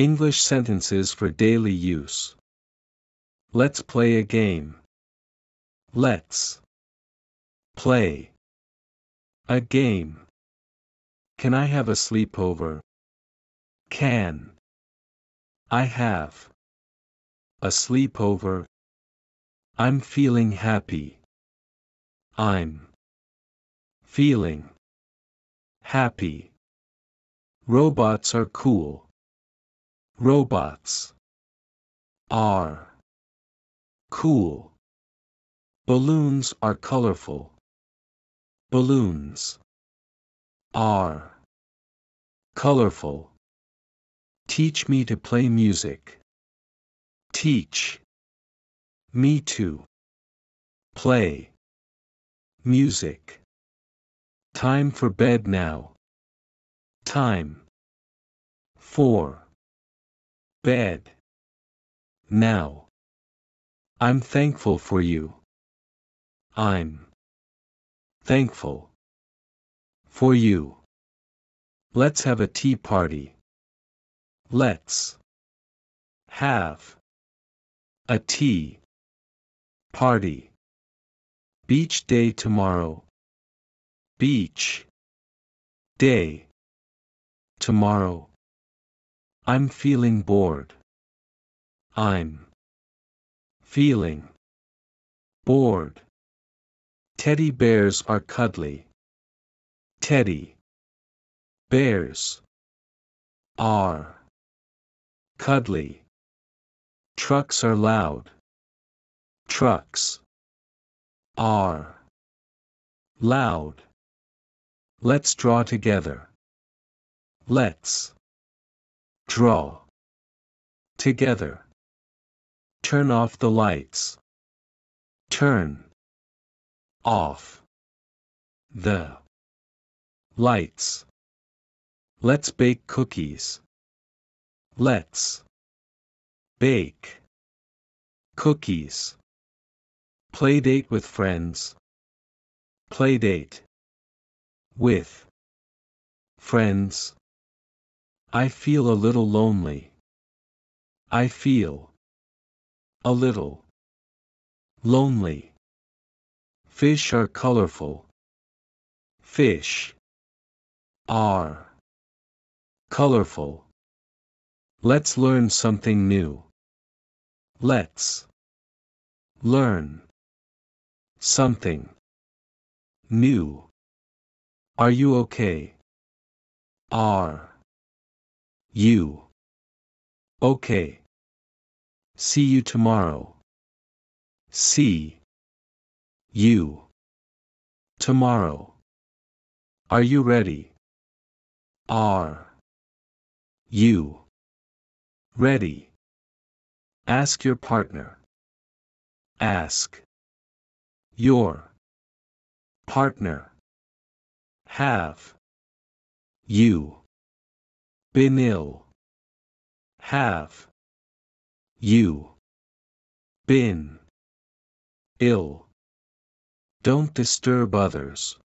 English sentences for daily use. Let's play a game. Let's play a game. Can I have a sleepover? Can I have a sleepover? I'm feeling happy. I'm feeling happy. Robots are cool. Robots are cool. Balloons are colorful. Balloons are colorful. Teach me to play music. Teach me to play music. Time for bed now. Time for bed now. I'm thankful for you. I'm thankful for you. Let's have a tea party. Let's have a tea party. Beach day tomorrow. Beach day tomorrow. I'm feeling bored. I'm feeling bored. Teddy bears are cuddly. Teddy bears are cuddly. Trucks are loud. Trucks are loud. Let's draw together. Let's draw together. Turn off the lights. Turn off the lights. Let's bake cookies. Let's bake cookies. Playdate with friends. Playdate with friends. I feel a little lonely. I feel a little lonely. Fish are colorful. Fish are colorful. Let's learn something new. Let's learn something new. Are you okay? Are you okay? See you tomorrow. See you tomorrow. Are you ready? Are you ready? Ask your partner. Ask your partner. Have you been ill? Have you been ill? Don't disturb others.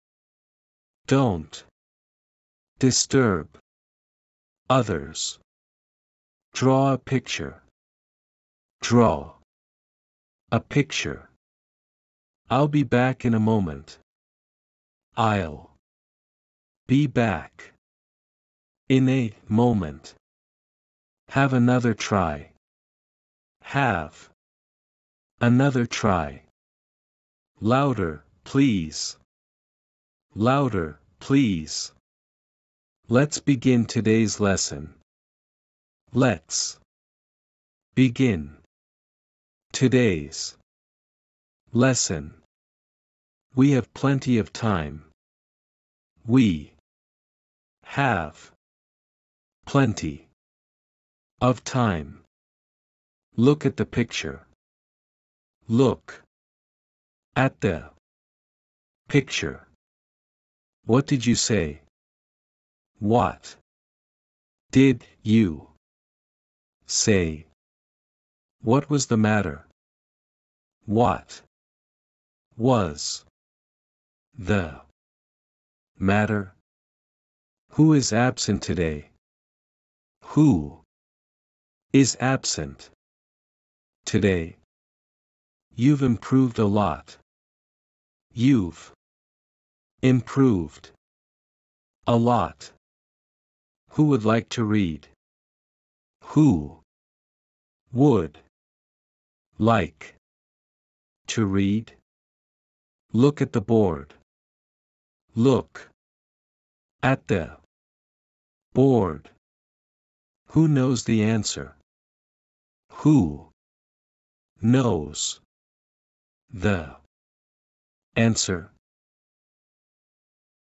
Don't disturb others. Draw a picture. Draw a picture. I'll be back in a moment. I'll be back in a moment. Have another try. Have another try. Louder, please. Louder, please. Let's begin today's lesson. Let's begin today's lesson. We have plenty of time. We have plenty of time. Look at the picture. Look at the picture. What did you say? What did you say? What was the matter? What was the matter? Who is absent today? Who is absent. Today. You've improved a lot. You've improved a lot. Who would like to read? Who would like to read? Look at the board. Look at the board. Who knows the answer? Who knows the answer?